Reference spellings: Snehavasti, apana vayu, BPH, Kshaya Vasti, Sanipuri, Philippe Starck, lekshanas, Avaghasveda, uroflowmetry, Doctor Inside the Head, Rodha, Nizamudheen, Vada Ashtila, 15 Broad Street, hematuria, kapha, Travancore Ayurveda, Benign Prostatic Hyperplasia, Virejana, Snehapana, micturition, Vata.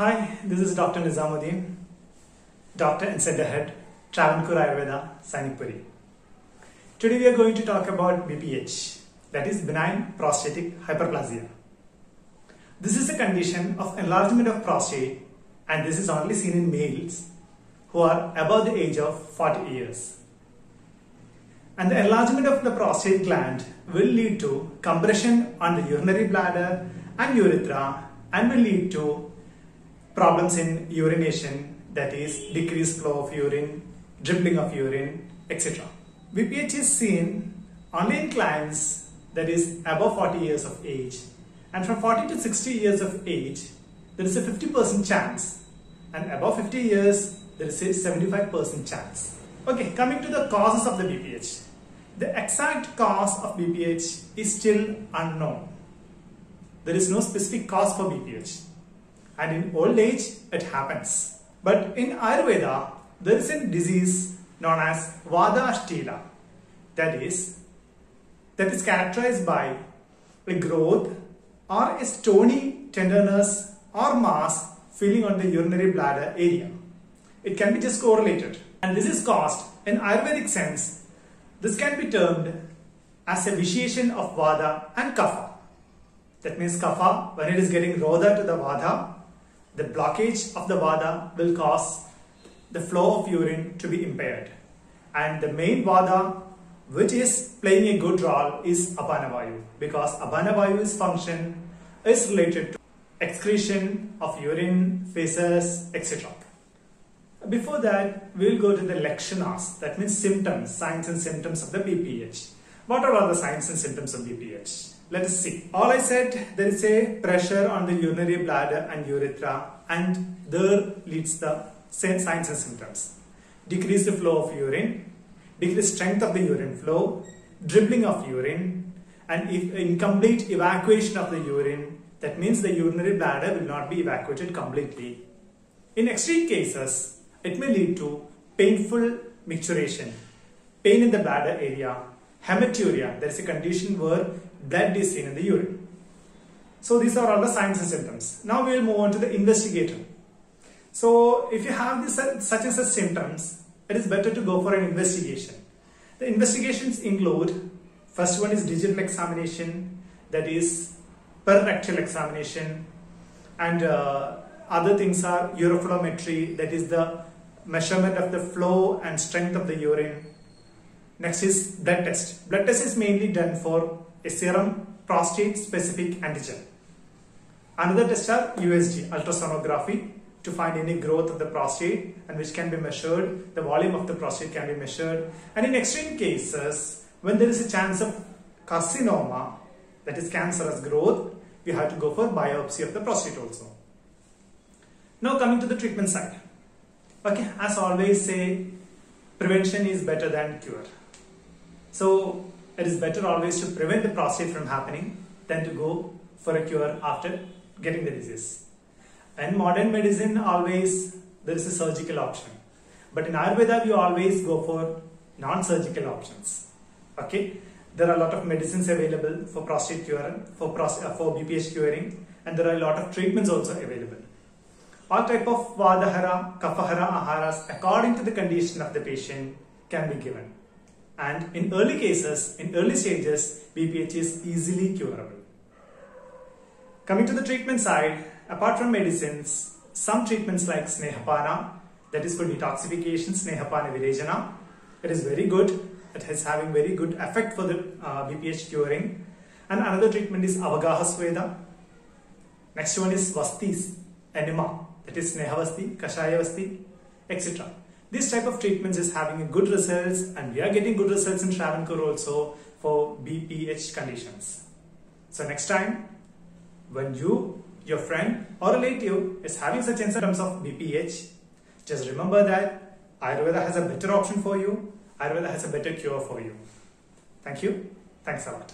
Hi, this is Doctor Nizamudheen, Doctor Inside the Head, Travancore Ayurveda, Sanipuri. Today we are going to talk about BPH, that is Benign Prostatic Hyperplasia. This is a condition of enlargement of prostate, and this is only seen in males who are above the age of 40 years. And the enlargement of the prostate gland will lead to compression on the urinary bladder and urethra, and will lead to problems in urination, that is decreased flow of urine, dribbling of urine, etc. BPH is seen only in clients that is above 40 years of age, and from 40 to 60 years of age there is a 50% chance, and above 50 years there is a 75% chance. Okay, coming to the causes of the BPH. The exact cause of BPH is still unknown. There is no specific cause for BPH. And in old age, it happens. But in Ayurveda, there is a disease known as Vada Ashtila, that is characterized by a growth or a stony tenderness or mass filling on the urinary bladder area. It can be just correlated. And this is caused in Ayurvedic sense. This can be termed as a vitiation of Vata and Kapha. That means kapha, when it is getting Rodha to the Vata, the blockage of the Vata will cause the flow of urine to be impaired. And the main Vata which is playing a good role is apana vayu, because apana vayu's function is related to excretion of urine, feces, etc. Before that, we will go to the lekshanas, that means symptoms, signs and symptoms of the BPH. What are all the signs and symptoms of BPH? Let us see. All I said, there is a pressure on the urinary bladder and urethra, and there leads the signs and symptoms. Decrease the flow of urine, decrease strength of the urine flow, dribbling of urine, and incomplete evacuation of the urine. That means the urinary bladder will not be evacuated completely. In extreme cases, it may lead to painful micturition, pain in the bladder area, hematuria. There is a condition where blood is seen in the urine. So these are all the signs and symptoms. Now we will move on to the investigation. So if you have such and such symptoms, it is better to go for an investigation. The investigations include, first one is digital examination, that is perirectal examination, and other things are uroflowmetry, that is the measurement of the flow and strength of the urine. Next is blood test. Blood test is mainly done for a serum prostate specific antigen. Another test are USG, ultrasonography, to find any growth of the prostate, and which can be measured, the volume of the prostate can be measured. And in extreme cases, when there is a chance of carcinoma, that is cancerous growth, we have to go for biopsy of the prostate also. Now coming to the treatment side. Okay, as always say, prevention is better than cure. So it is better always to prevent the prostate from happening than to go for a cure after getting the disease. In modern medicine, always there is a surgical option. But in Ayurveda, we always go for non-surgical options. Okay, there are a lot of medicines available for prostate cure, for BPH curing, and there are a lot of treatments also available. All type of vadahara, kapahara, aharas, according to the condition of the patient, can be given. And in early cases, in early stages, BPH is easily curable. Coming to the treatment side, apart from medicines, some treatments like Snehapana, that is for detoxification, Snehapana Virejana, it is very good. It is having very good effect for the BPH curing. And another treatment is Avaghasveda. Next one is Vasti's enema, that is Snehavasti, Kshaya Vasti, etc. This type of treatments is having good results, and we are getting good results in Travancore also for BPH conditions. So next time, when you, your friend or relative is having such symptoms of BPH, just remember that Ayurveda has a better option for you, Ayurveda has a better cure for you. Thank you. Thanks a lot.